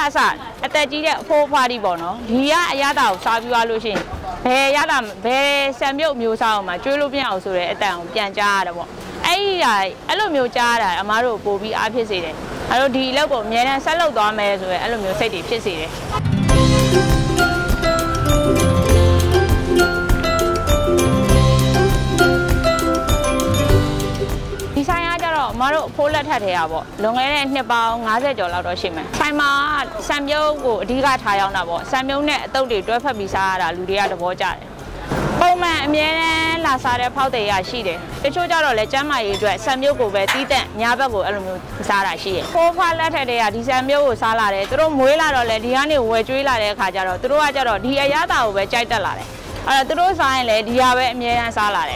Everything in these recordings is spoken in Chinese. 啊啥，一袋鸡的火花的包喏，鱼啊鸭蛋烧皮啊路线，白鸭蛋白三秒秒烧嘛，最路边好熟嘞，一袋变价的啵。哎呀，一路秒价的，阿妈都不比阿便宜嘞，阿都低了啵，原来三六多买熟嘞，阿都秒三点便宜嘞。 马路铺了太太啊不，龙眼呢捏包伢在做老多些么？菜嘛三秒个地瓜太阳那不，三秒呢到底多发比啥啦？路里啊都包价。后面面呢拉沙的跑得也是的，一出家了来讲嘛一句，三秒个白地蛋，伢不个阿龙沙拉些。我发了太太啊，第三秒个沙拉嘞，都罗买啦了嘞，第二年我追啦嘞，看家了，都罗啊家了，第二伢到我摘得啦嘞，啊都罗啥嘞，第二位面呢沙拉嘞，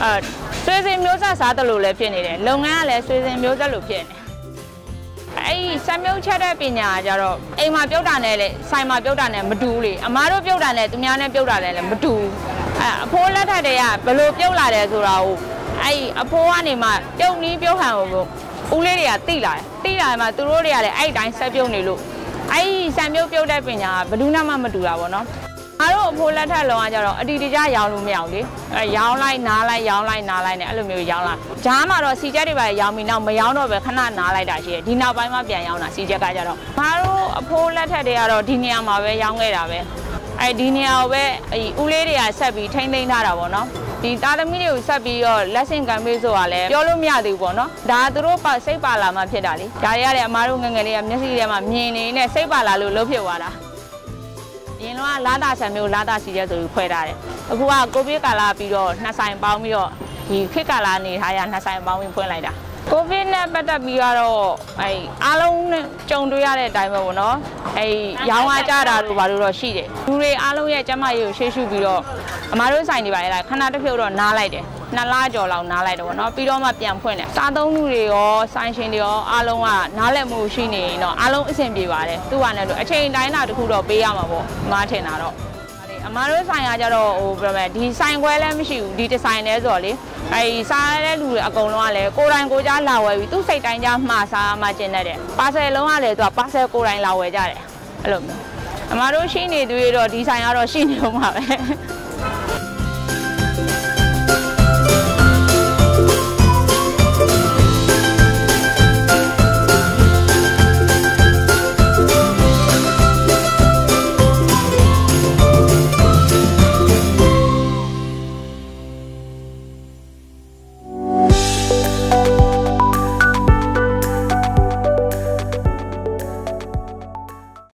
啊。 水生苗子啥都路来骗你嘞，龙眼嘞水生苗子路骗你。哎，三苗吃的变伢家咯，哎嘛表达嘞，三嘛表达嘞没多嘞，阿妈都表达嘞，对面嘞表达嘞没多。哎，婆嘞他的呀，不如表达嘞做啦哦。哎，阿婆啊你嘛，叫你表喊我，屋里呀对啦，对啦嘛，都罗里呀嘞，哎，咱三苗你路，哎，三苗表达变伢，不如那么没多啦哦喏。 阿罗铺了太龙啊，叫罗阿弟弟家摇路苗的，摇来拿来摇来拿来呢，阿路苗摇啦。咱嘛罗西家的吧，摇米那没摇那呗，看那拿来打些，你那边嘛变摇那西家家叫罗。阿罗铺了太的啊罗，今年嘛呗摇个啦呗，哎今年呗，哎屋里的啊设备天天拿来啵喏，第大的米有设备哦，那些干米做啊嘞，摇路苗的啵喏，大多罗把西巴拉嘛撇打哩，家家嘞阿罗个个哩，那些嘛棉呢呢西巴拉路路撇娃啦。 因为拉大山没有拉大时间就是快大的，不过个别家啦，比如那山包没有，你去家啦，你还让那山包没分来的。个别呢，不得比啊咯，哎，阿龙呢，种对啊的大部分咯，哎，养花家啦，都把都落细的，因为阿龙也这么有些树比咯，马路上的吧啦，看那都飘到哪来的，那拉着老哪来的，喏，比如嘛变分的，山东路的哦，山西的哦，阿龙啊，哪来没水呢？喏，阿龙一身皮吧的，都完了都，而且奶奶都苦到背啊嘛不。 马车拿咯，阿妈罗山呀，叫做哦，不咩，第三块嘞，没收，第三嘞做哩，哎，三嘞路阿公弄嘞，果然国家老外都晒太阳，马沙马进来的，巴塞弄阿嘞做，巴塞果然老外家嘞，阿罗，阿妈罗新嘞对咯，第三阿罗新了嘛嘞。